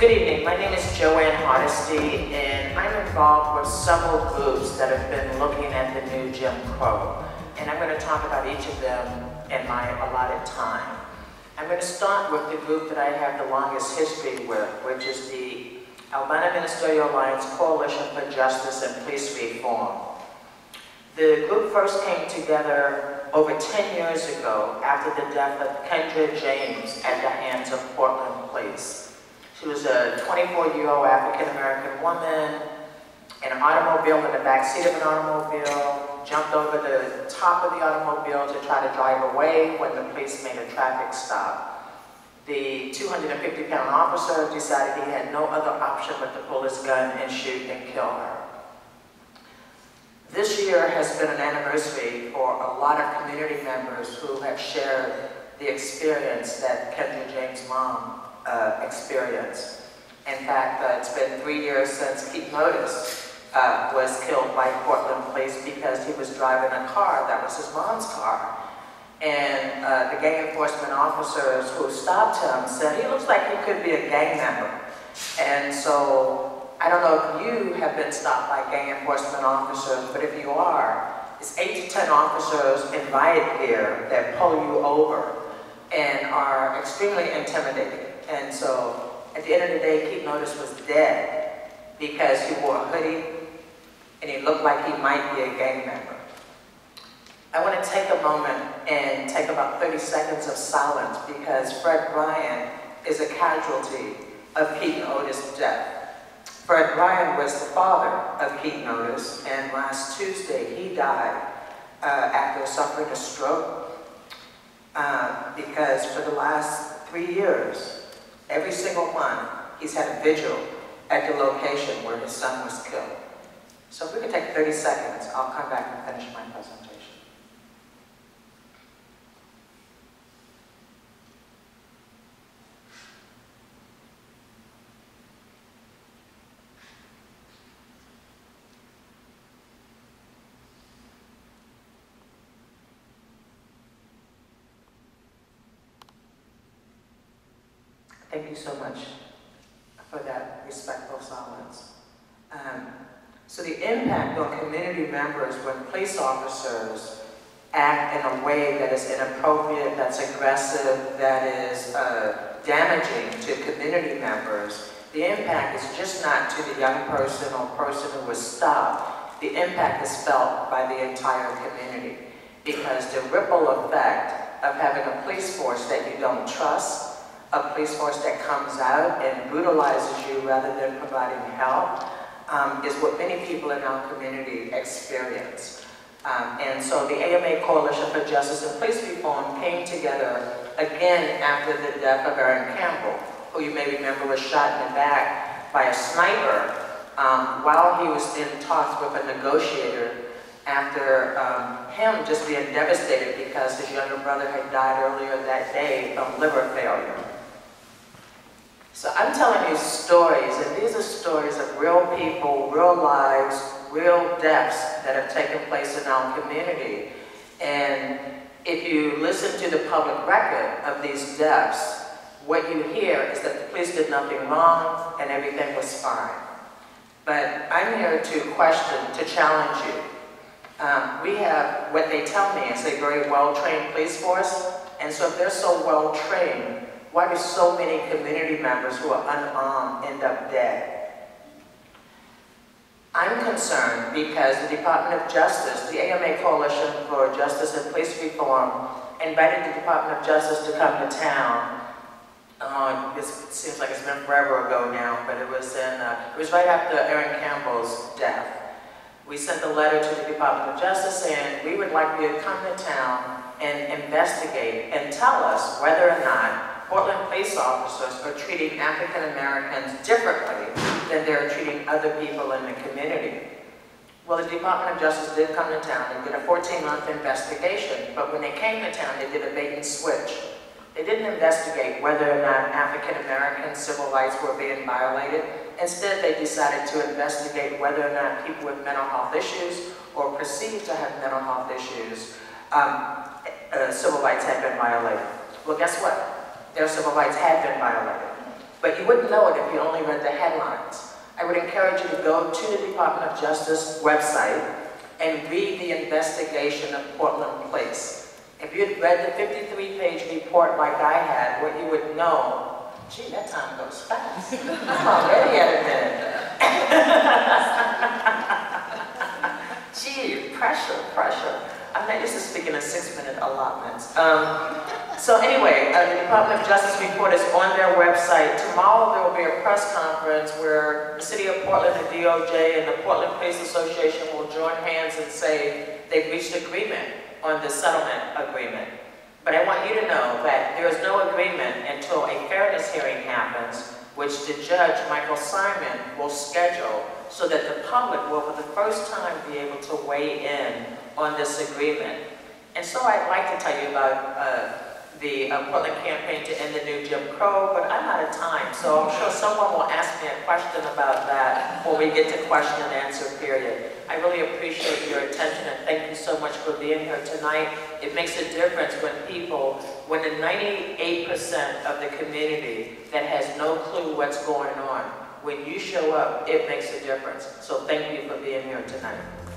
Good evening, my name is JoAnn Hardesty, and I'm involved with several groups that have been looking at the New Jim Crow, and I'm going to talk about each of them in my allotted time. I'm going to start with the group that I have the longest history with, which is the Alabama Ministerial Alliance Coalition for Justice and Police Reform. The group first came together over 10 years ago after the death of Kendra James at the hands of Portland police. She was a 24-year-old African-American woman in an automobile, in the backseat of an automobile, jumped over the top of the automobile to try to drive away when the police made a traffic stop. The 250-pound officer decided he had no other option but to pull his gun and shoot and kill her. This year has been an anniversary for a lot of community members who have shared the experience that Kendra James' mom experienced. In fact, it's been 3 years since Keaton Otis was killed by Portland police because he was driving a car that was his mom's car. And the gang enforcement officers who stopped him said, he looks like he could be a gang member. And so, I don't know if you have been stopped by gang enforcement officers, but if you are, it's 8 to 10 officers invited here that pull you over and are extremely intimidating. And so, at the end of the day, Keaton Otis was dead because he wore a hoodie and he looked like he might be a gang member. I want to take a moment and take about 30 seconds of silence because Fred Ryan is a casualty of Keaton Otis' death. Fred Ryan was the father of Keaton Otis, and last Tuesday he died after suffering a stroke because for the last 3 years, every single one, he's had a vigil at the location where his son was killed. So if we could take 30 seconds, I'll come back and finish my presentation. Thank you so much for that respectful silence. So the impact on community members when police officers act in a way that is inappropriate, that's aggressive, that is damaging to community members, the impact is just not to the young person or person who was stopped. The impact is felt by the entire community because the ripple effect of having a police force that you don't trust, a police force that comes out and brutalizes you rather than providing help is what many people in our community experience. And so the AMA Coalition for Justice and Police Reform came together again after the death of Aaron Campbell, who you may remember was shot in the back by a sniper while he was in talks with a negotiator after him just being devastated because his younger brother had died earlier that day from liver failure. So I'm telling you stories, and these are stories of real people, real lives, real deaths that have taken place in our community. And if you listen to the public record of these deaths, what you hear is that the police did nothing wrong and everything was fine. But I'm here to question, to challenge you. We have, what they tell me is a very well-trained police force, and so if they're so well-trained, why do so many community members who are unarmed end up dead? I'm concerned because the Department of Justice, the AMA Coalition for Justice and Police Reform, invited the Department of Justice to come to town. It seems like it's been forever ago now, but it was right after Aaron Campbell's death. We sent a letter to the Department of Justice saying we would like you to come to town and investigate and tell us whether or not Portland police officers are treating African Americans differently than they're treating other people in the community. Well, the Department of Justice did come to town and did a 14-month investigation, but when they came to town, they did a bait and switch. They didn't investigate whether or not African American civil rights were being violated. Instead, they decided to investigate whether or not people with mental health issues or perceived to have mental health issues, civil rights had been violated. Well, guess what? Their civil rights had been violated. But you wouldn't know it if you only read the headlines. I would encourage you to go to the Department of Justice website and read the investigation of Portland Place. If you'd read the 53-page report like I had, what you would know, gee, that time goes fast. I'm already at a minute. Gee, pressure. I'm not used to speaking in 6-minute allotments. So anyway, the Department of Justice report is on their website. Tomorrow there will be a press conference where the City of Portland, the DOJ, and the Portland Police Association will join hands and say they've reached agreement on the settlement agreement. But I want you to know that there is no agreement until a fairness hearing happens, which the judge, Michael Simon, will schedule so that the public will, for the first time, be able to weigh in on this agreement. And so I'd like to tell you about the Portland campaign to end the New Jim Crow, but I'm out of time, so I'm sure someone will ask me a question about that when we get to question and answer period. I really appreciate your attention and thank you so much for being here tonight. It makes a difference when people, when the 98% of the community that has no clue what's going on, when you show up, it makes a difference. So thank you for being here tonight.